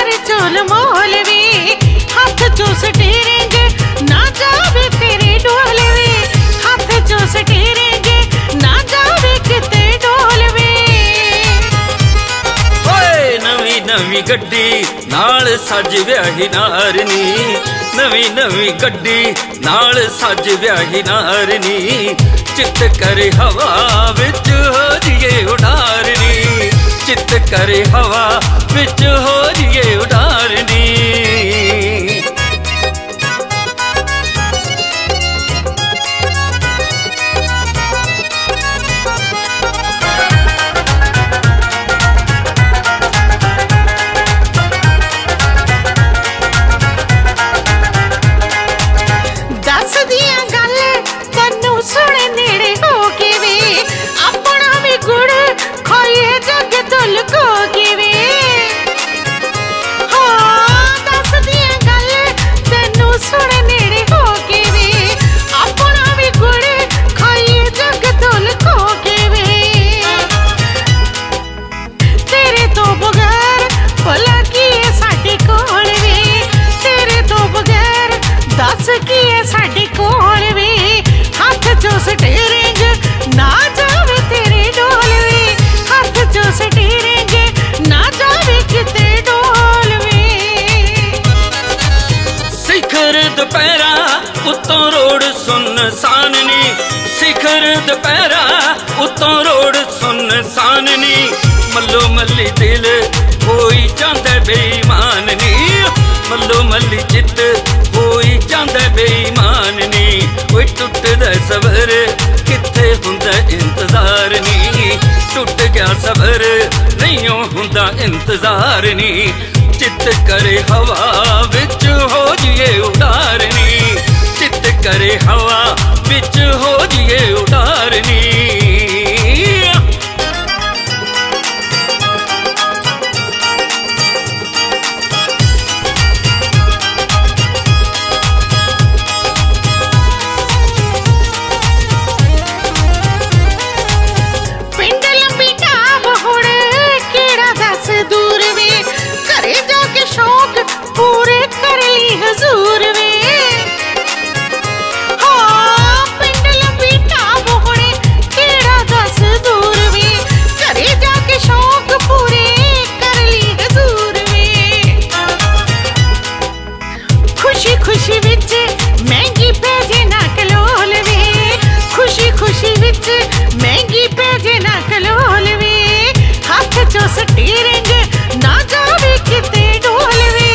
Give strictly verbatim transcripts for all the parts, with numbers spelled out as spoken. पर चूल मोहलवी हाथ चूस टेरेंगे ना जावे तेरे डोलवी हाथ चूस टेरेंगे ना जावे किते डोलवी। ओए नवी नवी गड्डी नाल सज व्याही नारनी नवी नवी गड्डी नाल सज व्याही नारनी चित करे हवा विच हो जिए उडारनी चित करे हवा विच हो जिए उडारनी। दस दिया गल तेनू सुने नेड़े होके वे अपना भी गुड़ खोइए जग दुल कोके वे। हाँ दस दिया गल तेनू सुने नेड़े होके वे अपना भी गुड़ खोइए जग दुल कोके वे। तेरे तो बगैर भला की है साडे कोल वे तेरे तो बगैर दस की है साडे कोल वे हाथ चूस टेरेंगे ना जावे तेरे डोल वे हाथ चूस टेरेंगे ना जावे किते डोल वे। शिखर दोपहरा उत्तों रोड सुन साननी शिखर दोपहरा उत्तों रोड सुन साननी मल्लो मल्ली दिल होई जांदा बेईमाननी मल्लो मल्ली चित होई जांदा बेईमाननी। ओए टुटदा सबर किथे हुंदा इंतजार नी टुट गया सबर नहीं हुंदा इंतजार नी चित करे हवा विच हो जिए उडारनी चित करे हवा विच हो जिए उडारनी। खुशी विच महंगी पैजे ना कलोल वे खुशी खुशी विच महंगी पैजे ना कलोल वे हाथ चूस टेरेंगे ना जावे किते डोल वे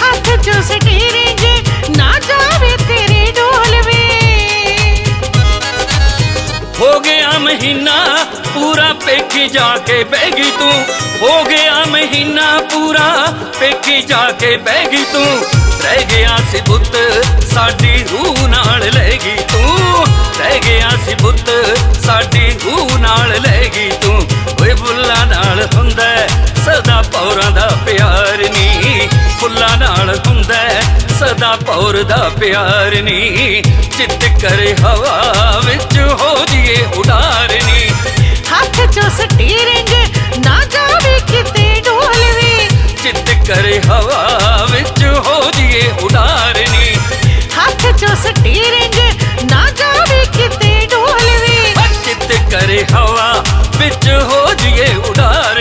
हाथ चूस टेरेंगे ना जावे तेरे डोल वे। हो गया महीना पूरा पेखी जाके बैगी तू हो गया महीना पूरा पेखी जाके बैगी तू रह गया सी पुत साडी रूह नाल लैगी तू रह गया सी पुत साडी रूह नाल लैगी तू। ओए फुल्लां नाल हुंदा सदा पौरां दा प्यार नी फुल्लां नाल हुंदा सदा पौर दा प्यार नी चित करे हवा विच हो जिए उडारनी हाथ चूस टेरेंगे ना जावे किते डोल वे चित करे हवा विच हो जिए उडारनी हाथ चूस टेरेंगे ना जावे किते डोल वे चित करे हवा विच हो जिए उडारनी।